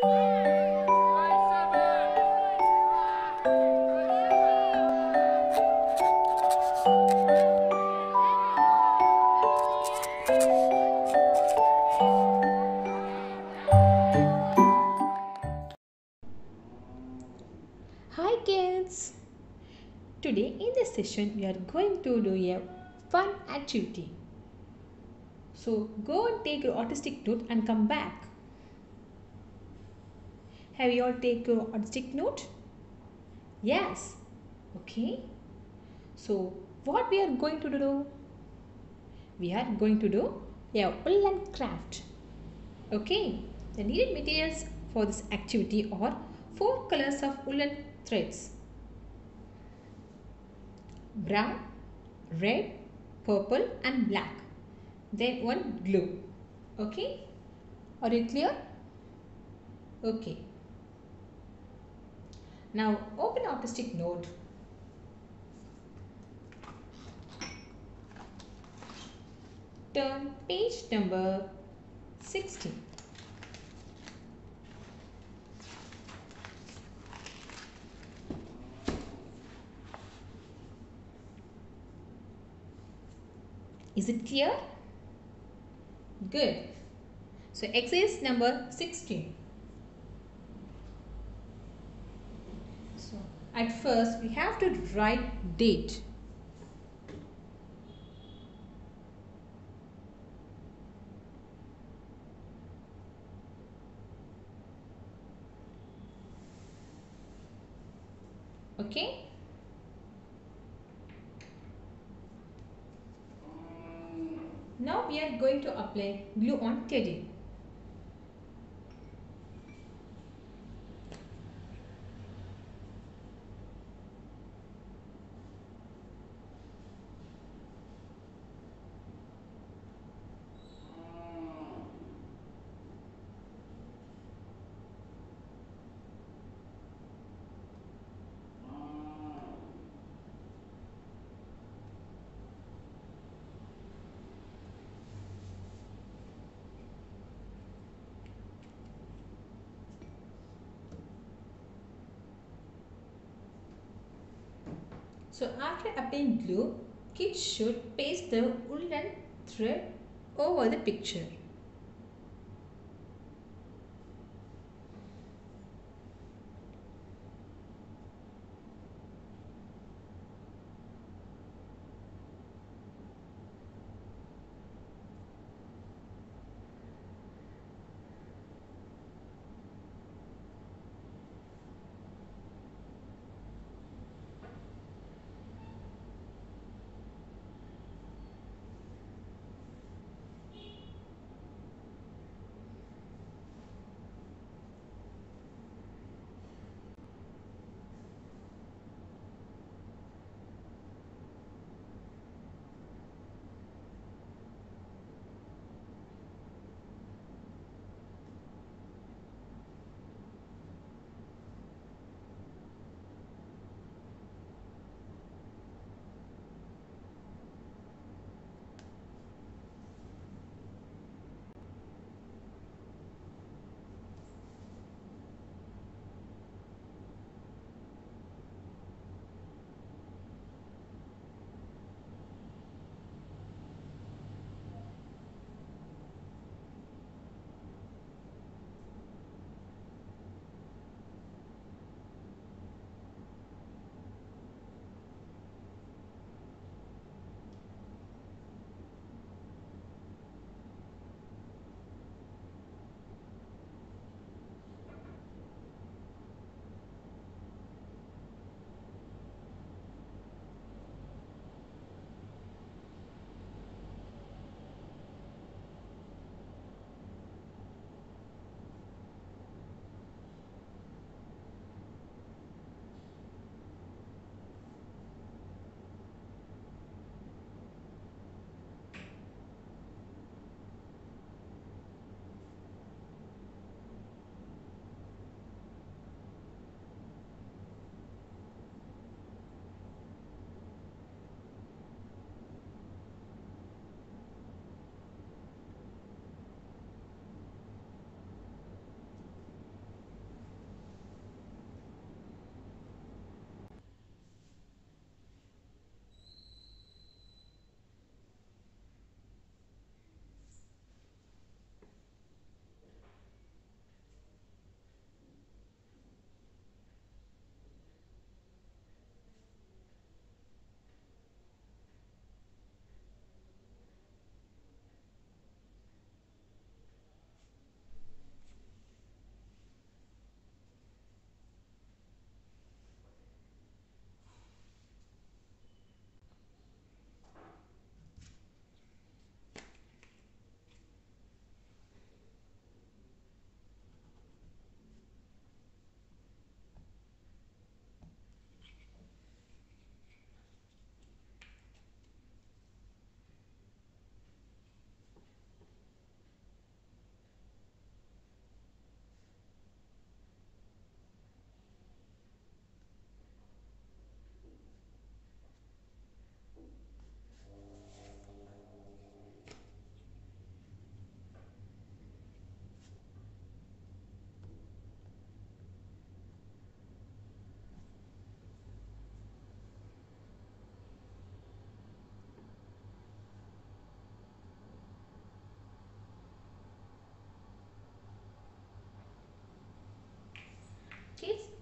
Hi kids! Today in this session we are going to do a fun activity. So go and take your autistic note and come back. Have you all taken your autistic note? Yes. Okay. So what we are going to do? We are going to do a woolen craft. Okay. The needed materials for this activity are 4 colors of woolen threads: brown, red, purple and black. Then 1 glue. Okay. Are you clear? Okay. Now open autistic note. Turn page number 16. Is it clear? Good. So exercise number 16. So at first we have to write date. Okay. Now we are going to apply glue on Teddy. So after applying glue, kids should paste the woolen thread over the picture.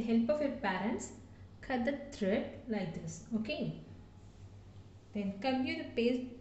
the help of your parents, cut the thread like this. Okay. Then continue the paste.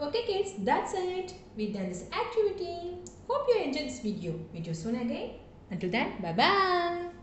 Okay kids, that's it. We've done this activity. Hope you enjoyed this video. Meet you soon again. Until then, bye-bye.